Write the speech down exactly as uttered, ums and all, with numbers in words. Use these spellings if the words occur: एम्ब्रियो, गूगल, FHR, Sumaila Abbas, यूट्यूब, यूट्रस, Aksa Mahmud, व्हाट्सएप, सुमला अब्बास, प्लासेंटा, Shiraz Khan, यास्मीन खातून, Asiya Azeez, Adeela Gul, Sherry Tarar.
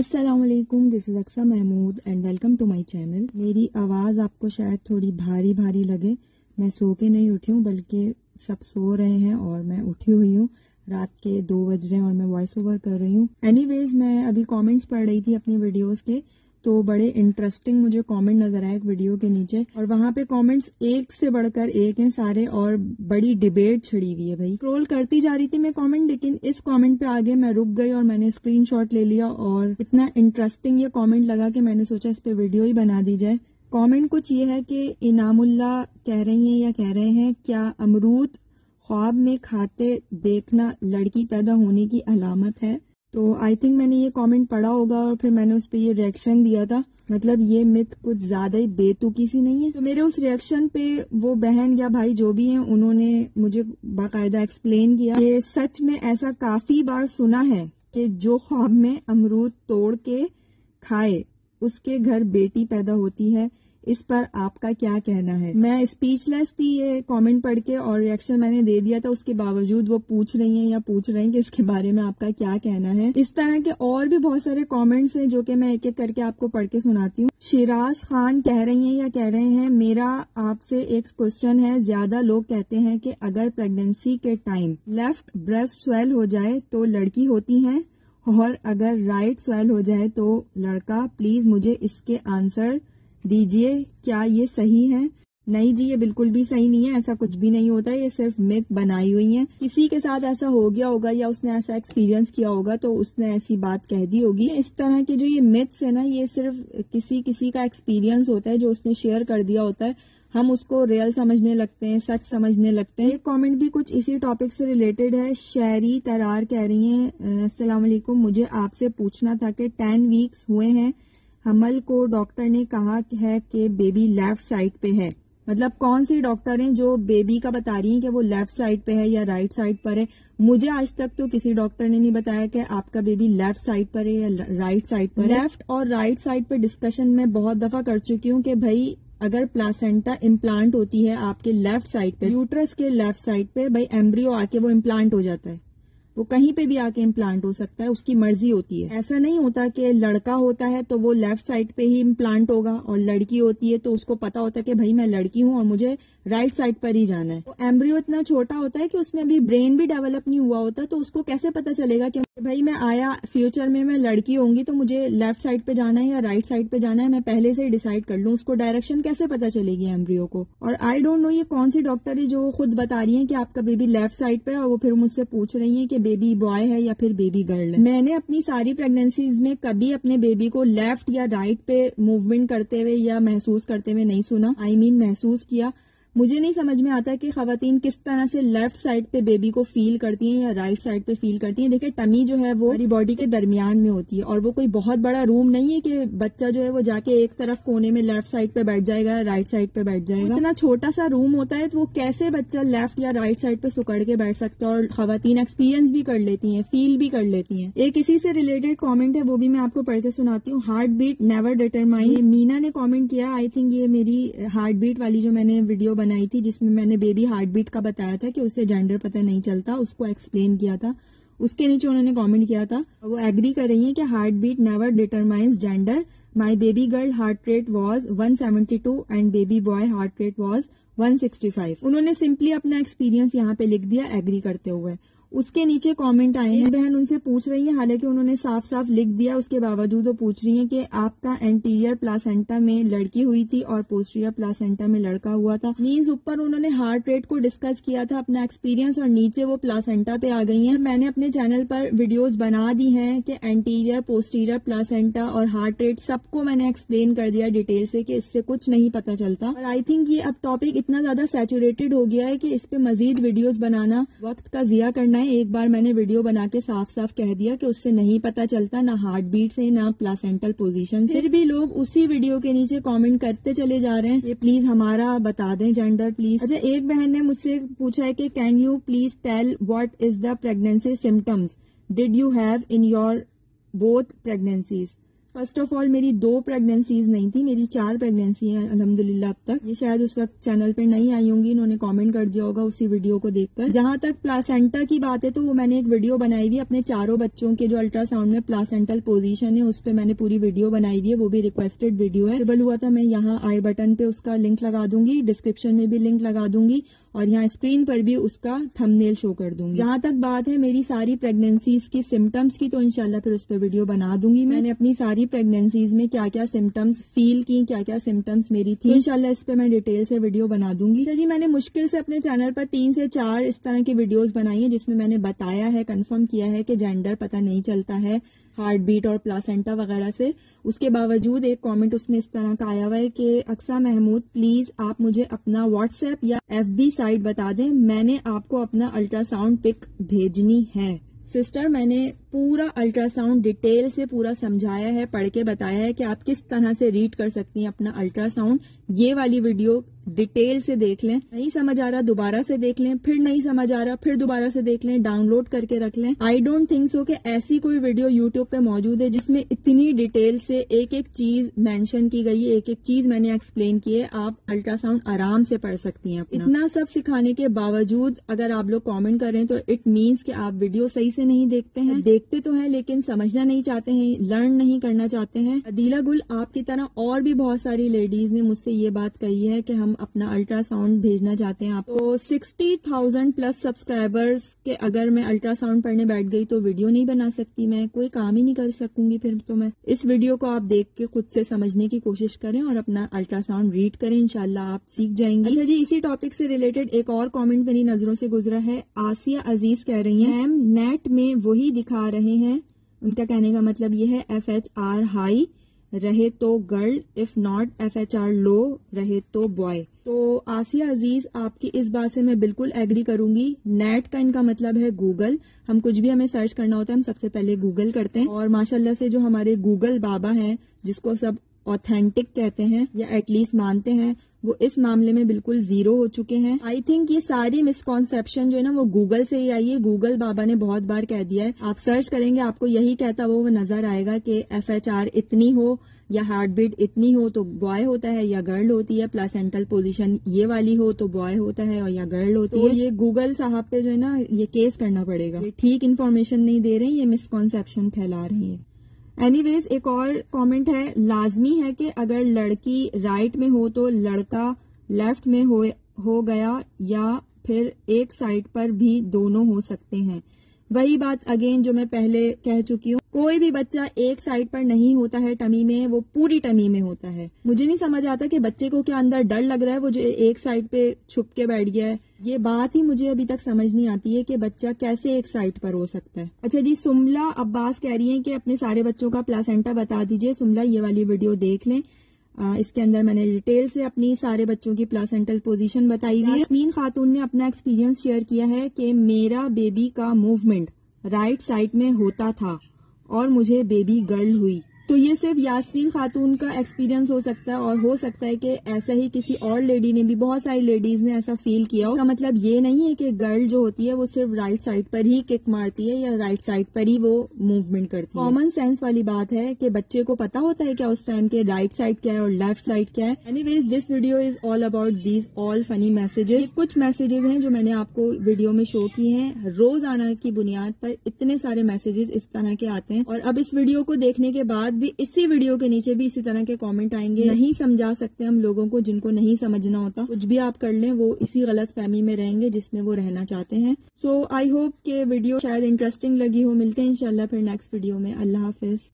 अस्सलामुअलैकुम, this is Aqsa Mahmood and welcome to my channel. मेरी आवाज़ आपको शायद थोड़ी भारी भारी लगे, मैं सो के नहीं उठी हूँ, बल्कि सब सो रहे हैं और मैं उठी हुई हूँ। रात के दो बज रहे हैं और मैं वॉइस ओवर कर रही हूँ। एनीवेज, मैं अभी कमेंट्स पढ़ रही थी अपनी वीडियोस के, तो बड़े इंटरेस्टिंग मुझे कमेंट नजर आए एक वीडियो के नीचे, और वहां पे कमेंट्स एक से बढ़कर एक हैं सारे, और बड़ी डिबेट छिड़ी हुई है भाई। स्क्रॉल करती जा रही थी मैं कमेंट, लेकिन इस कमेंट पे आगे मैं रुक गई और मैंने स्क्रीनशॉट ले लिया, और इतना इंटरेस्टिंग ये कमेंट लगा कि मैंने सोचा इस पे वीडियो ही बना दी जाए। कमेंट कुछ ये है कि इनामुल्लाह कह रही है या कह रहे हैं, क्या अमरूद ख्वाब में खाते देखना लड़की पैदा होने की अलामत है? तो आई थिंक मैंने ये कमेंट पढ़ा होगा और फिर मैंने उस पर ये रिएक्शन दिया था। मतलब ये मिथ कुछ ज्यादा ही बेतुकी सी नहीं है। तो मेरे उस रिएक्शन पे वो बहन या भाई जो भी हैं, उन्होंने मुझे बाकायदा एक्सप्लेन किया कि सच में ऐसा काफी बार सुना है कि जो ख्वाब में अमरूद तोड़ के खाए उसके घर बेटी पैदा होती है। इस पर आपका क्या कहना है? मैं स्पीचलेस थी ये कमेंट पढ़ के, और रिएक्शन मैंने दे दिया था। उसके बावजूद वो पूछ रही हैं या पूछ रहे हैं कि इसके बारे में आपका क्या कहना है। इस तरह के और भी बहुत सारे कमेंट्स हैं जो कि मैं एक एक करके आपको पढ़ के सुनाती हूँ। शिराज खान कह रही हैं या कह रहे हैं, मेरा आपसे एक क्वेश्चन है। ज्यादा लोग कहते हैं कि अगर प्रेगनेंसी के टाइम लेफ्ट ब्रेस्ट स्वेल हो जाए तो लड़की होती है, और अगर राइट स्वेल हो जाए तो लड़का। प्लीज मुझे इसके आंसर दीजिए, क्या ये सही है? नहीं जी, ये बिल्कुल भी सही नहीं है, ऐसा कुछ भी नहीं होता है, ये सिर्फ मिथ बनाई हुई है। किसी के साथ ऐसा हो गया होगा या उसने ऐसा एक्सपीरियंस किया होगा तो उसने ऐसी बात कह दी होगी। इस तरह के जो ये मिथ्स है ना, ये सिर्फ किसी किसी का एक्सपीरियंस होता है जो उसने शेयर कर दिया होता है, हम उसको रियल समझने लगते हैं, सच समझने लगते हैं। एक कमेंट भी कुछ इसी टॉपिक से रिलेटेड है। शेरी तरार कह रही हैं, अस्सलाम वालेकुम, मुझे आपसे पूछना था कि टेन वीक्स हुए हैं हमल को, डॉक्टर ने कहा है कि बेबी लेफ्ट साइड पे है। मतलब कौन सी डॉक्टर हैं जो बेबी का बता रही हैं कि वो लेफ्ट साइड पे है या राइट साइड पर है? मुझे आज तक तो किसी डॉक्टर ने नहीं बताया कि आपका बेबी लेफ्ट साइड पर है या राइट साइड पर है। लेफ्ट और राइट साइड पर डिस्कशन में बहुत दफा कर चुकी हूँ कि भाई अगर प्लासेंटा इम्प्लांट होती है आपके लेफ्ट साइड पे, यूट्रस के लेफ्ट साइड पे, भाई एम्ब्रियो आके वो इम्प्लांट हो जाता है, वो कहीं पे भी आके इम्प्लांट हो सकता है, उसकी मर्जी होती है। ऐसा नहीं होता कि लड़का होता है तो वो लेफ्ट साइड पे ही इम्प्लांट होगा और लड़की होती है तो उसको पता होता है कि भाई मैं लड़की हूँ और मुझे राइट साइड पर ही जाना है। तो एम्ब्रियो इतना छोटा होता है कि उसमें अभी ब्रेन भी डेवलप नहीं हुआ होता, तो उसको कैसे पता चलेगा कि भाई मैं आया फ्यूचर में मैं लड़की होंगी तो मुझे लेफ्ट साइड पे जाना है या राइट साइड पे जाना है, मैं पहले से ही डिसाइड कर लूँ। उसको डायरेक्शन कैसे पता चलेगी एम्ब्रियो को? और आई डोंट नो ये कौन सी डॉक्टर है जो खुद बता रही है कि आपका बेबी लेफ्ट साइड पे, और वो फिर मुझसे पूछ रही है कि बेबी बॉय है या फिर बेबी गर्ल है। मैंने अपनी सारी प्रेगनेंसीज में कभी अपने बेबी को लेफ्ट या राइट पे मूवमेंट करते हुए या महसूस करते हुए नहीं सुना, आई मीन महसूस किया। मुझे नहीं समझ में आता कि खवातीन किस तरह से लेफ्ट साइड पे बेबी को फील करती हैं या राइट साइड पे फील करती हैं। देखिए, टमी जो है वो हमारी बॉडी के दरमियान में होती है, और वो कोई बहुत बड़ा रूम नहीं है कि बच्चा जो है वो जाके एक तरफ कोने में लेफ्ट साइड पे बैठ जाएगा, राइट साइड पे बैठ जाएगा। इतना छोटा सा रूम होता है, तो वो कैसे बच्चा लेफ्ट या राइट साइड पे सुकड़ के बैठ सकता है? और खवातीन एक्सपीरियंस भी कर लेती है, फील भी कर लेती है। एक इसी से रिलेटेड कॉमेंट है, वो भी मैं आपको पढ़ के सुनाती हूँ। Heart beat never determine, Meena ने कॉमेंट किया। आई थिंक ये मेरी हार्ट बीट वाली जो मैंने वीडियो बनाई थी जिसमें मैंने बेबी हार्ट बीट का बताया था कि उसे जेंडर पता नहीं चलता, उसको एक्सप्लेन किया था। उसके नीचे उन्होंने कमेंट किया था, वो एग्री कर रही है कि heart beat never determines gender. My baby girl heart rate was one seventy two and baby boy heart rate was one sixty five. उन्होंने सिंपली अपना एक्सपीरियंस यहाँ पे लिख दिया एग्री करते हुए। उसके नीचे कमेंट आए हैं, बहन उनसे पूछ रही है, हालांकि उन्होंने साफ साफ लिख दिया, उसके बावजूद वो पूछ रही है कि आपका एंटीरियर प्लासेंटा में लड़की हुई थी और पोस्टीरियर प्लासेंटा में लड़का हुआ था। मींस ऊपर उन्होंने हार्ट रेट को डिस्कस किया था, अपना एक्सपीरियंस, और नीचे वो प्लासेंटा पे आ गई है। मैंने अपने चैनल पर वीडियोज बना दी है कि एंटीरियर, पोस्टीरियर, प्लासेंटा और हार्ट रेट सबको मैंने एक्सप्लेन कर दिया डिटेल से कि इससे कुछ नहीं पता चलता। और आई थिंक ये अब टॉपिक इतना ज्यादा सैचुरेटेड हो गया है कि इस पे मजीद वीडियोज बनाना वक्त का जिया करना। एक बार मैंने वीडियो बना के साफ साफ कह दिया कि उससे नहीं पता चलता, ना हार्ट बीट से ना प्लासेंटल पोजीशन से। फिर भी लोग उसी वीडियो के नीचे कमेंट करते चले जा रहे हैं, ये प्लीज हमारा बता दें जेंडर प्लीज। अच्छा, एक बहन ने मुझसे पूछा है कि can you please tell what is the pregnancy symptoms did you have in your both pregnancies. First of all मेरी दो प्रेगनेंसीज नहीं थी, मेरी चार प्रेगनेंसी हैं अल्हम्दुलिल्लाह अब तक। ये शायद उस वक्त चैनल पे नहीं आई होंगी, इन्होंने कमेंट कर दिया होगा उसी वीडियो को देखकर। जहां तक प्लासेंटा की बात है तो वो मैंने एक वीडियो बनाई हुई अपने चारों बच्चों के जो अल्ट्रासाउंड में प्लासेंटल पोजीशन है उस पर मैंने पूरी वीडियो बनाई हुई है, वो भी रिक्वेस्टेड वीडियो है। अवेलेबल हुआ था मैं यहाँ आई बटन पे उसका लिंक लगा दूंगी, डिस्क्रिप्शन में भी लिंक लगा दूंगी और यहाँ स्क्रीन पर भी उसका थंबनेल शो कर दूंगी। जहां तक बात है मेरी सारी प्रेगनेंसीज की सिम्टम्स की तो इंशाल्लाह फिर उस पर वीडियो बना दूंगी। मैंने अपनी सारी प्रेगनेंसीज में क्या क्या सिम्टम्स फील की, क्या क्या सिम्टम्स मेरी थी, इंशाल्लाह इस पे मैं डिटेल से वीडियो बना दूंगी। सर जी मैंने मुश्किल से अपने चैनल पर तीन से चार इस तरह की वीडियोज बनाई है जिसमें मैंने बताया है, कन्फर्म किया है कि जेंडर पता नहीं चलता है हार्ट बीट और प्लासेंटा वगैरह से। उसके बावजूद एक कमेंट उसमें इस तरह का आया हुआ है कि अक्सा महमूद प्लीज आप मुझे अपना व्हाट्सएप या एफबी साइट बता दें, मैंने आपको अपना अल्ट्रासाउंड पिक भेजनी है। सिस्टर मैंने पूरा अल्ट्रासाउंड डिटेल से पूरा समझाया है, पढ़ के बताया है कि आप किस तरह से रीड कर सकती हैं अपना अल्ट्रासाउंड। ये वाली वीडियो डिटेल से देख लें, नहीं समझ आ रहा दोबारा से देख लें, फिर नहीं समझ आ रहा फिर दोबारा से देख लें, डाउनलोड करके रख लें। आई डोंट थिंक सो कि ऐसी कोई वीडियो यूट्यूब पे मौजूद है जिसमें इतनी डिटेल से एक एक चीज मेंशन की गई है, एक एक चीज मैंने एक्सप्लेन की है। आप अल्ट्रासाउंड आराम से पढ़ सकती हैं। इतना सब सिखाने के बावजूद अगर आप लोग कॉमेंट कर रहे हैं तो इट मीन्स कि आप वीडियो सही से नहीं देखते हैं, देखते तो हैं लेकिन समझना नहीं चाहते हैं, लर्न नहीं करना चाहते हैं। अदीला गुल आपकी तरह और भी बहुत सारी लेडीज ने मुझसे ये बात कही है कि हम अपना अल्ट्रासाउंड भेजना चाहते हैं आपको। सिक्सटी थाउजेंड प्लस सब्सक्राइबर्स के अगर मैं अल्ट्रासाउंड पढ़ने बैठ गई तो वीडियो नहीं बना सकती, मैं कोई काम ही नहीं कर सकूंगी। फिर तो मैं इस वीडियो को आप देख के खुद से समझने की कोशिश करें और अपना अल्ट्रासाउंड रीड करें, इंशाल्लाह आप सीख जाएंगे। अच्छा जी, इसी टॉपिक से रिलेटेड एक और कॉमेंट मेरी नजरों से गुजरा है। आसिया अजीज कह रही है मैम नेट में वही दिखा रहे हैं, उनका कहने का मतलब यह है एफ एच आर हाई रहे तो girl, if not F H R low रहे तो बॉय। तो आसिया अजीज आपकी इस बात से मैं बिल्कुल एग्री करूंगी। नेट का इनका मतलब है गूगल, हम कुछ भी हमें सर्च करना होता है हम सबसे पहले गूगल करते हैं और माशाल्लाह से जो हमारे गूगल बाबा हैं जिसको सब ऑथेंटिक कहते हैं या एटलीस्ट मानते हैं वो इस मामले में बिल्कुल जीरो हो चुके हैं। आई थिंक ये सारी मिसकॉन्सेप्शन जो है ना वो गूगल से ही आई है, गूगल बाबा ने बहुत बार कह दिया है। आप सर्च करेंगे आपको यही कहता वो वो नजर आएगा कि एफ एच आर इतनी हो या हार्ट बीट इतनी हो तो बॉय होता है या गर्ल होती है, प्लासेंटल पोजीशन ये वाली हो तो बॉय होता है और या गर्ल होती तो है। ये गूगल साहब पे जो है ना ये केस करना पड़ेगा, ये ठीक इन्फॉर्मेशन नहीं दे रहे, ये मिसकॉन्सेप्शन फैला रही है। एनीवेज एक और कमेंट है, लाजमी है कि अगर लड़की राइट में हो तो लड़का लेफ्ट में हो हो गया या फिर एक साइड पर भी दोनों हो सकते हैं। वही बात अगेन जो मैं पहले कह चुकी हूँ, कोई भी बच्चा एक साइड पर नहीं होता है टमी में, वो पूरी टमी में होता है। मुझे नहीं समझ आता कि बच्चे को क्या अंदर डर लग रहा है वो जो एक साइड पे छुप के बैठ गया है, ये बात ही मुझे अभी तक समझ नहीं आती है कि बच्चा कैसे एक साइड पर हो सकता है। अच्छा जी, सुमला अब्बास कह रही है कि अपने सारे बच्चों का प्लासेंटा बता दीजिए। सुमला ये वाली वीडियो देख लें, इसके अंदर मैंने डिटेल से अपनी सारे बच्चों की प्लासेंटल पोजीशन बताई हुई है। यस्मीन खातून ने अपना एक्सपीरियंस शेयर किया है कि मेरा बेबी का मूवमेंट राइट साइड में होता था और मुझे बेबी गर्ल हुई। तो ये सिर्फ यास्मीन खातून का एक्सपीरियंस हो सकता है और हो सकता है कि ऐसा ही किसी और लेडी ने भी, बहुत सारी लेडीज ने ऐसा फील किया हो। इसका मतलब ये नहीं है कि गर्ल जो होती है वो सिर्फ राइट साइड पर ही किक मारती है या राइट साइड पर ही वो मूवमेंट करती है। कॉमन सेंस वाली बात है कि बच्चे को पता होता है क्या उस टाइम के राइट साइड क्या है और लेफ्ट साइड क्या है। Anyways this video is all about these all funny messages. कुछ मैसेजेस हैं जो मैंने आपको वीडियो में शो किए हैं, रोजाना की बुनियाद पर इतने सारे मैसेजेस इस तरह के आते हैं और अब इस वीडियो को देखने के बाद भी इसी वीडियो के नीचे भी इसी तरह के कमेंट आएंगे। नहीं समझा सकते हम लोगों को, जिनको नहीं समझना होता कुछ भी आप कर लें वो इसी गलत फहमी में रहेंगे जिसमें वो रहना चाहते हैं। सो आई होप के वीडियो शायद इंटरेस्टिंग लगी हो। मिलते हैं इंशाल्लाह फिर नेक्स्ट वीडियो में। अल्लाह हाफिज।